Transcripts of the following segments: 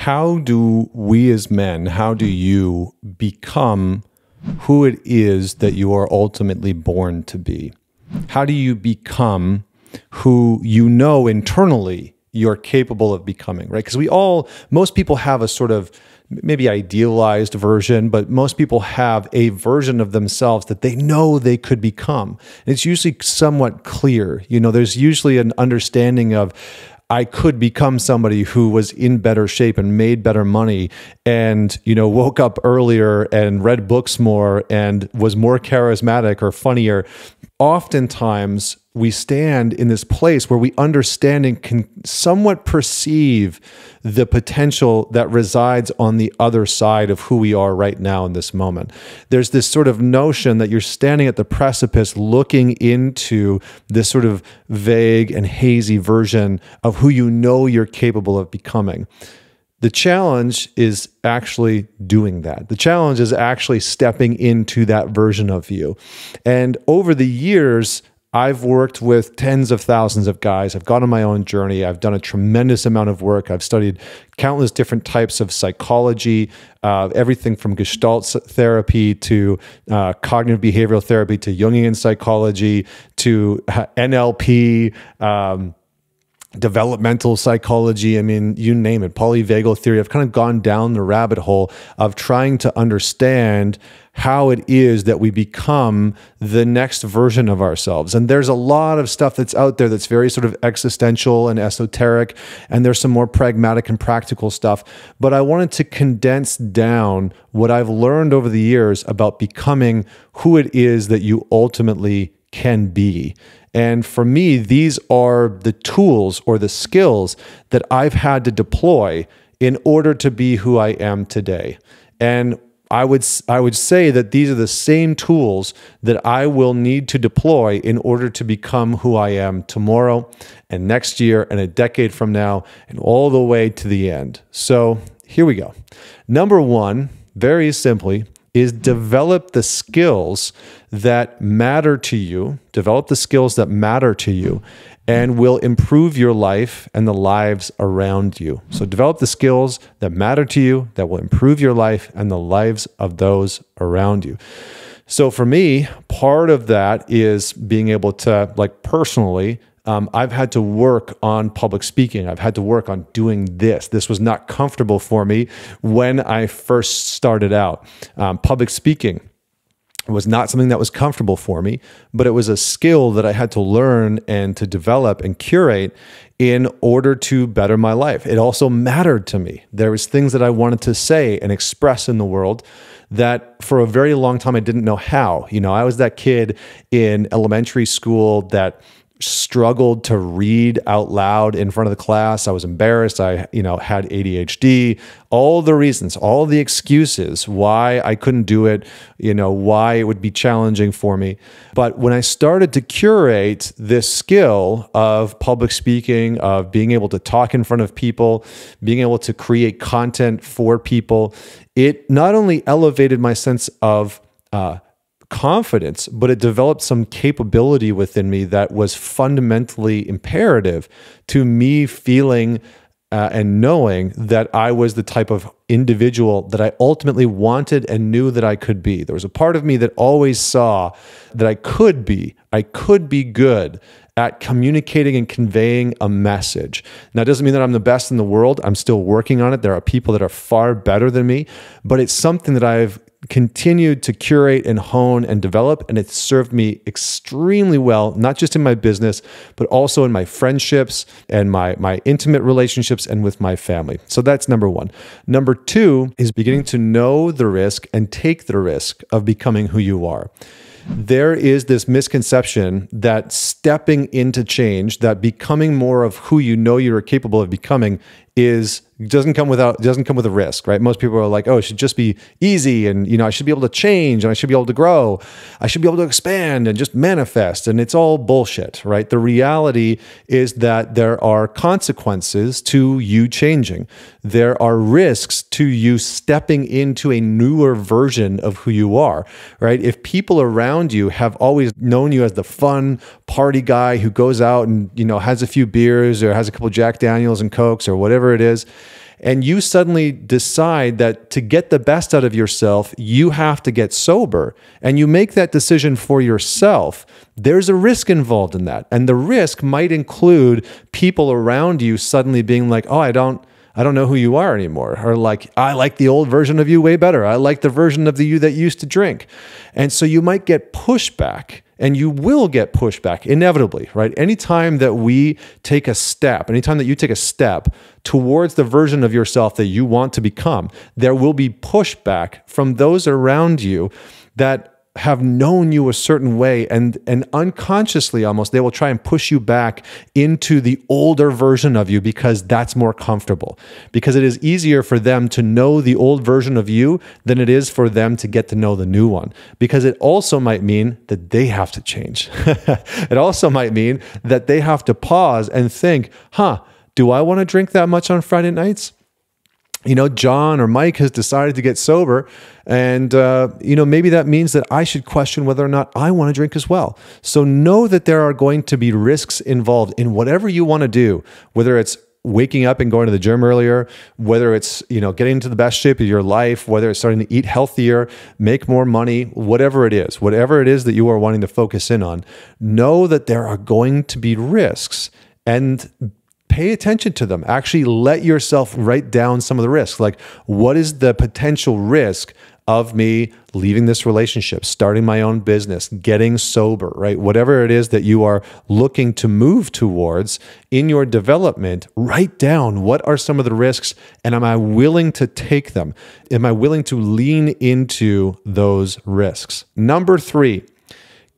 How do we as men, how do you become who it is that you are ultimately born to be? How do you become who you know internally you're capable of becoming, right? Because most people have a sort of maybe idealized version, but most people have a version of themselves that they know they could become. And it's usually somewhat clear. You know, there's usually an understanding of, I could become somebody who was in better shape and made better money and, you know, woke up earlier and read books more and was more charismatic or funnier. Oftentimes, we stand in this place where we understand and can somewhat perceive the potential that resides on the other side of who we are right now in this moment. There's this sort of notion that you're standing at the precipice looking into this sort of vague and hazy version of who you know you're capable of becoming. The challenge is actually doing that. The challenge is actually stepping into that version of you. And over the years, I've worked with tens of thousands of guys. I've gone on my own journey. I've done a tremendous amount of work. I've studied countless different types of psychology, everything from Gestalt therapy to cognitive behavioral therapy to Jungian psychology to NLP, developmental psychology. I mean, you name it, polyvagal theory. I've kind of gone down the rabbit hole of trying to understand how it is that we become the next version of ourselves. And there's a lot of stuff that's out there that's very sort of existential and esoteric, and there's some more pragmatic and practical stuff. But I wanted to condense down what I've learned over the years about becoming who it is that you ultimately can be. And for me, these are the tools or the skills that I've had to deploy in order to be who I am today. And I would say that these are the same tools that I will need to deploy in order to become who I am tomorrow and next year and a decade from now and all the way to the end. So here we go. Number one, very simply, is develop the skills that matter to you, and will improve your life and the lives around you. So develop the skills that matter to you, that will improve your life and the lives of those around you. So for me, part of that is being able to, like, personally, I've had to work on public speaking. I've had to work on doing this. This was not comfortable for me when I first started out. Public speaking was not something that was comfortable for me, but it was a skill that I had to learn and to develop and curate in order to better my life. It also mattered to me. There was things that I wanted to say and express in the world that for a very long time I didn't know how. You know, I was that kid in elementary school that struggled to read out loud in front of the class. I was embarrassed. I, you know, had ADHD, all the reasons, all the excuses why I couldn't do it, you know, why it would be challenging for me. But when I started to curate this skill of public speaking, of being able to talk in front of people, being able to create content for people, it not only elevated my sense of confidence, but it developed some capability within me that was fundamentally imperative to me feeling and knowing that I was the type of individual that I ultimately wanted and knew that I could be. There was a part of me that always saw that I could be good at communicating and conveying a message. Now, it doesn't mean that I'm the best in the world. I'm still working on it. There are people that are far better than me, but it's something that I've continued to curate and hone and develop, and it's served me extremely well, not just in my business, but also in my friendships and my intimate relationships and with my family. So that's number one. Number two is beginning to know the risk and take the risk of becoming who you are. There is this misconception that stepping into change, that becoming more of who you know you're capable of becoming doesn't come with a risk, right? Most people are like, oh, it should just be easy, and, you know, I should be able to change, and I should be able to grow, I should be able to expand and just manifest, and it's all bullshit, right? The reality is that there are consequences to you changing. There are risks to you stepping into a newer version of who you are, right? If people around you have always known you as the fun party guy who goes out and, you know, has a few beers or has a couple Jack Daniels and Cokes or whatever it is, and you suddenly decide that to get the best out of yourself, you have to get sober, and you make that decision for yourself, there's a risk involved in that. And the risk might include people around you suddenly being like, oh, I don't know who you are anymore. Or like, I like the old version of you way better. I like the version of the you that used to drink. And so you might get pushback, and you will get pushback inevitably, right? Anytime that we take a step, anytime that you take a step towards the version of yourself that you want to become, there will be pushback from those around you that have known you a certain way, and unconsciously almost, they will try and push you back into the older version of you because that's more comfortable. Because it is easier for them to know the old version of you than it is for them to get to know the new one. Because it also might mean that they have to change. It also might mean that they have to pause and think, huh, do I want to drink that much on Friday nights? You know, John or Mike has decided to get sober, and, you know, maybe that means that I should question whether or not I want to drink as well. So know that there are going to be risks involved in whatever you want to do, whether it's waking up and going to the gym earlier, whether it's, you know, getting into the best shape of your life, whether it's starting to eat healthier, make more money, whatever it is that you are wanting to focus in on, know that there are going to be risks, and pay attention to them. Actually let yourself write down some of the risks. Like, what is the potential risk of me leaving this relationship, starting my own business, getting sober, right? Whatever it is that you are looking to move towards in your development, write down what are some of the risks, and am I willing to take them? Am I willing to lean into those risks? Number three,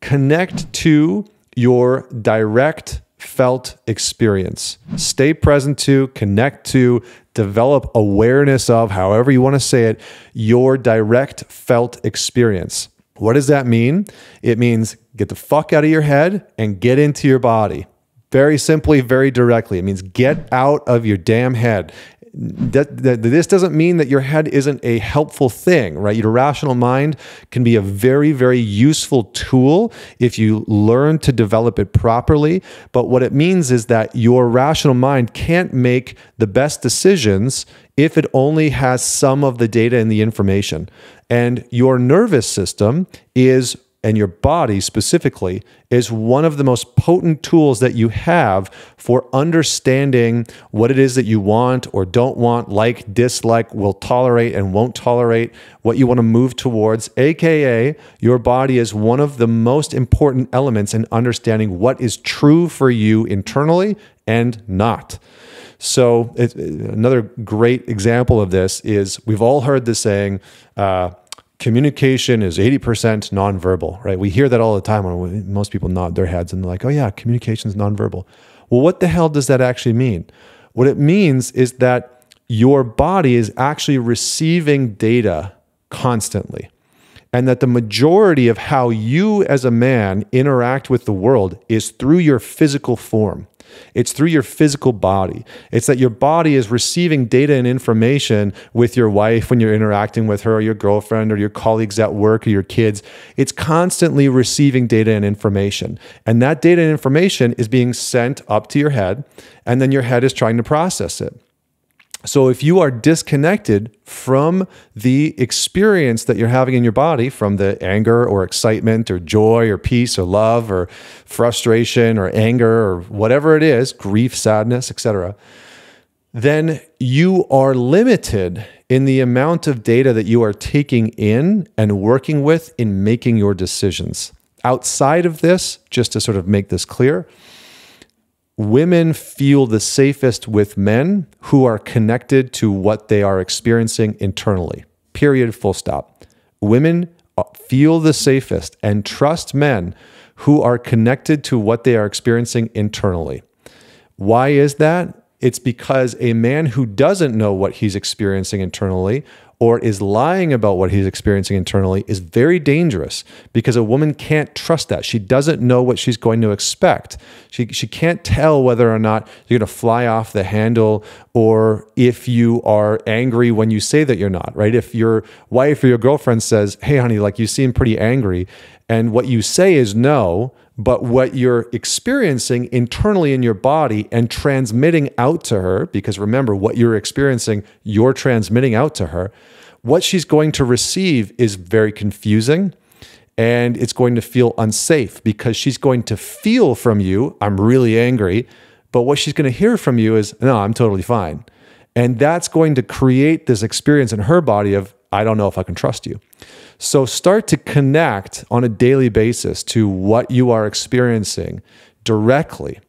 connect to your direct felt experience. Stay present to, connect to, develop awareness of, however you want to say it, your direct felt experience. What does that mean? It means get the fuck out of your head and get into your body. Very simply, very directly. It means get out of your damn head. This doesn't mean that your head isn't a helpful thing, right? Your rational mind can be a very, very useful tool if you learn to develop it properly. But what it means is that your rational mind can't make the best decisions if it only has some of the data and the information. And your nervous system is, and your body specifically, is one of the most potent tools that you have for understanding what it is that you want or don't want, like, dislike, will tolerate and won't tolerate, what you want to move towards, AKA your body is one of the most important elements in understanding what is true for you internally and not. So another great example of this is, we've all heard the saying, communication is 80% nonverbal, right? We hear that all the time when most people nod their heads and they're like, oh yeah, communication is nonverbal. Well, what the hell does that actually mean? What it means is that your body is actually receiving data constantly, and that the majority of how you as a man interact with the world is through your physical form. It's through your physical body. It's that your body is receiving data and information with your wife when you're interacting with her, or your girlfriend, or your colleagues at work, or your kids. It's constantly receiving data and information. And that data and information is being sent up to your head, and then your head is trying to process it. So if you are disconnected from the experience that you're having in your body, from the anger or excitement or joy or peace or love or frustration or anger or whatever it is, grief, sadness, etc., then you are limited in the amount of data that you are taking in and working with in making your decisions. Outside of this, just to sort of make this clear, women feel the safest with men who are connected to what they are experiencing internally. Period, full stop. Women feel the safest and trust men who are connected to what they are experiencing internally. Why is that? It's because a man who doesn't know what he's experiencing internally, or is lying about what he's experiencing internally is very dangerous, because a woman can't trust that. She doesn't know what she's going to expect. She can't tell whether or not you're going to fly off the handle, or if you are angry when you say that you're not, right? If your wife or your girlfriend says, hey, honey, like, you seem pretty angry, and what you say is no, but what you're experiencing internally in your body and transmitting out to her, because remember, what you're experiencing, you're transmitting out to her, what she's going to receive is very confusing, and it's going to feel unsafe, because she's going to feel from you, I'm really angry, but what she's going to hear from you is, no, I'm totally fine. And that's going to create this experience in her body of, I don't know if I can trust you. So start to connect on a daily basis to what you are experiencing directly,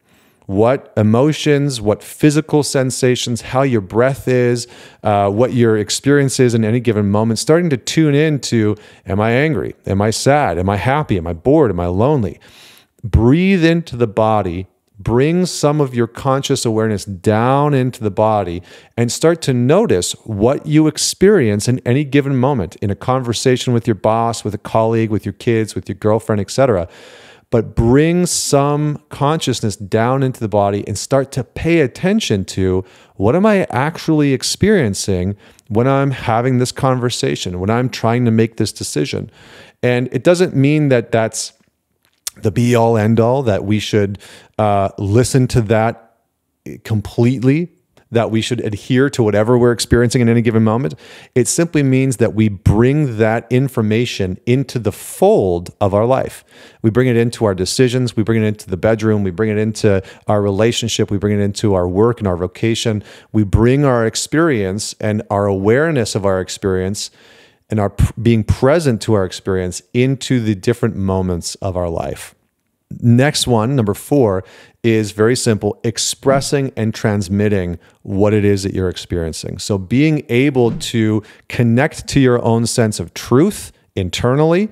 what emotions, what physical sensations, how your breath is, what your experience is in any given moment, starting to tune into, am I angry? Am I sad? Am I happy? Am I bored? Am I lonely? Breathe into the body. Bring some of your conscious awareness down into the body and start to notice what you experience in any given moment, in a conversation with your boss, with a colleague, with your kids, with your girlfriend, etc. But bring some consciousness down into the body and start to pay attention to, what am I actually experiencing when I'm having this conversation, when I'm trying to make this decision? And it doesn't mean that that's the be-all, end-all, that we should listen to that completely, that we should adhere to whatever we're experiencing in any given moment. It simply means that we bring that information into the fold of our life. We bring it into our decisions, we bring it into the bedroom, we bring it into our relationship, we bring it into our work and our vocation. We bring our experience and our awareness of our experience and our being present to our experience into the different moments of our life. Next one, number four, is very simple: expressing and transmitting what it is that you're experiencing. So being able to connect to your own sense of truth internally.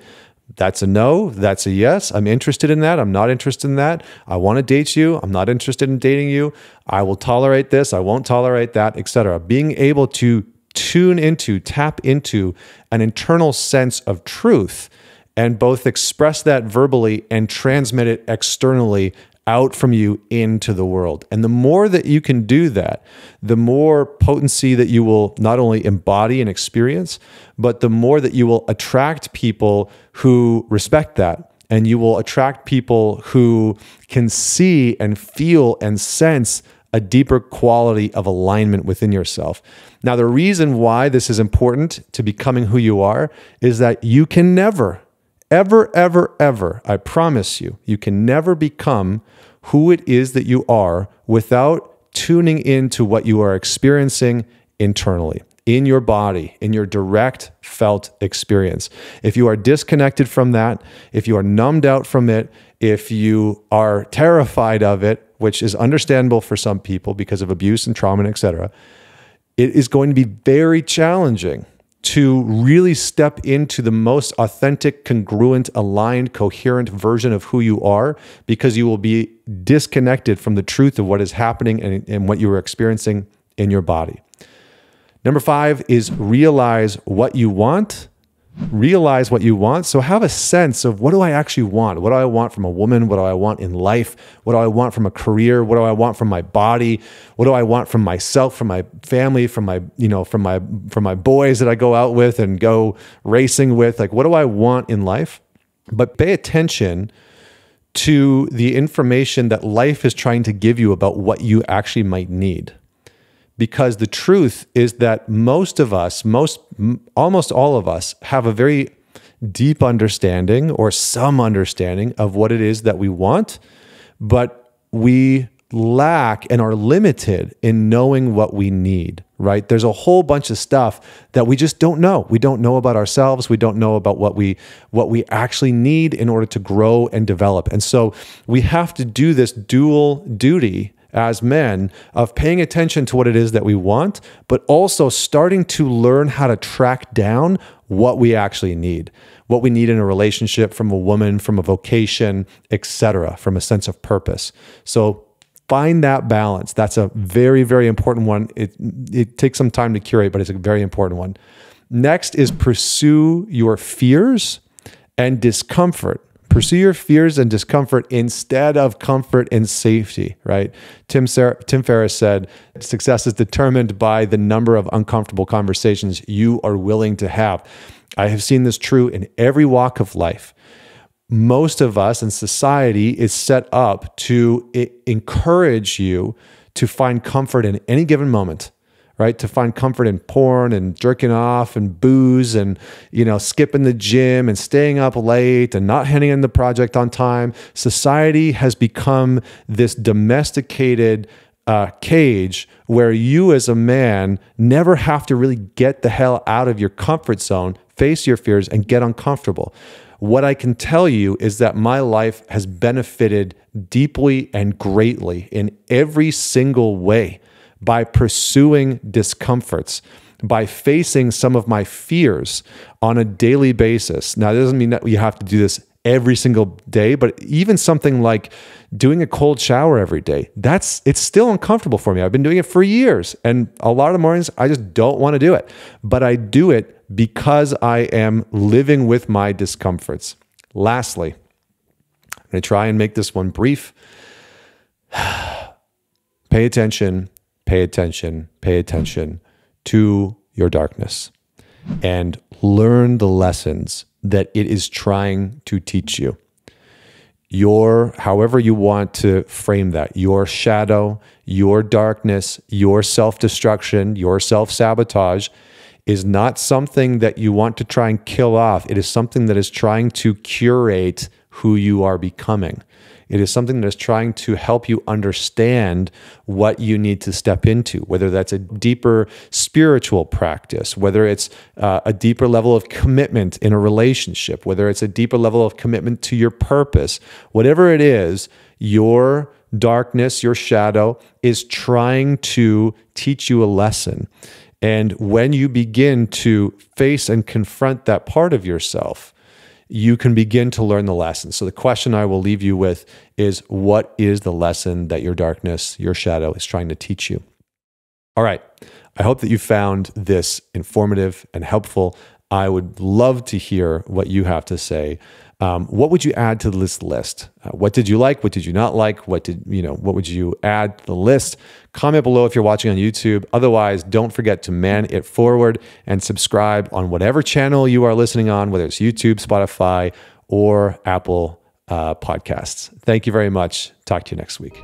That's a no, that's a yes. I'm interested in that, I'm not interested in that. I want to date you, I'm not interested in dating you. I will tolerate this, I won't tolerate that, etc. Being able to tune into, tap into an internal sense of truth and both express that verbally and transmit it externally out from you into the world. And the more that you can do that, the more potency that you will not only embody and experience, but the more that you will attract people who respect that. And you will attract people who can see and feel and sense a deeper quality of alignment within yourself. Now, the reason why this is important to becoming who you are is that you can never, ever, ever, ever, I promise you, you can never become who it is that you are without tuning into what you are experiencing internally, in your body, in your direct felt experience. If you are disconnected from that, if you are numbed out from it, if you are terrified of it, which is understandable for some people because of abuse and trauma, etc., it is going to be very challenging to really step into the most authentic, congruent, aligned, coherent version of who you are, because you will be disconnected from the truth of what is happening and what you are experiencing in your body. Number five is realize what you want. Realize what you want. So have a sense of, what do I actually want? What do I want from a woman? What do I want in life? What do I want from a career? What do I want from my body? What do I want from myself, from my family, from my, you know, from my boys that I go out with and go racing with? Like, what do I want in life? But pay attention to the information that life is trying to give you about what you actually might need. Because the truth is that most of us, almost all of us, have a very deep understanding or some understanding of what it is that we want, but we lack and are limited in knowing what we need, right? There's a whole bunch of stuff that we just don't know. We don't know about ourselves. We don't know about what we actually need in order to grow and develop. And so we have to do this dual duty as men of paying attention to what it is that we want, but also starting to learn how to track down what we actually need, what we need in a relationship, from a woman, from a vocation, etc., from a sense of purpose. So find that balance. That's a very, very important one. It takes some time to curate, but it's a very important one. Next is pursue your fears and discomfort. Pursue your fears and discomfort instead of comfort and safety, right? Tim Ferriss said, success is determined by the number of uncomfortable conversations you are willing to have. I have seen this true in every walk of life. Most of us in society is set up to encourage you to find comfort in any given moment, right? To find comfort in porn and jerking off and booze and, you know, skipping the gym and staying up late and not handing in the project on time. Society has become this domesticated cage where you as a man never have to really get the hell out of your comfort zone, face your fears, and get uncomfortable. What I can tell you is that my life has benefited deeply and greatly in every single way by pursuing discomforts, by facing some of my fears on a daily basis. Now, that doesn't mean that you have to do this every single day, but even something like doing a cold shower every day, it's still uncomfortable for me. I've been doing it for years, and a lot of mornings I just don't want to do it, but I do it because I am living with my discomforts. Lastly, I'm going to try and make this one brief. Pay attention. Pay attention, pay attention to your darkness and learn the lessons that it is trying to teach you. However you want to frame that, your shadow, your darkness, your self-destruction, your self-sabotage is not something that you want to try and kill off. It is something that is trying to curate who you are becoming. It is something that is trying to help you understand what you need to step into, whether that's a deeper spiritual practice, whether it's a deeper level of commitment in a relationship, whether it's a deeper level of commitment to your purpose. Whatever it is, your darkness, your shadow is trying to teach you a lesson. And when you begin to face and confront that part of yourself, you can begin to learn the lesson. So the question I will leave you with is, what is the lesson that your darkness, your shadow is trying to teach you? All right. I hope that you found this informative and helpful. I would love to hear what you have to say. What would you add to this list? What did you like? What did you not like? What would you add to the list? Comment below if you're watching on YouTube. Otherwise, don't forget to man it forward and subscribe on whatever channel you are listening on, whether it's YouTube, Spotify, or Apple podcasts. Thank you very much. Talk to you next week.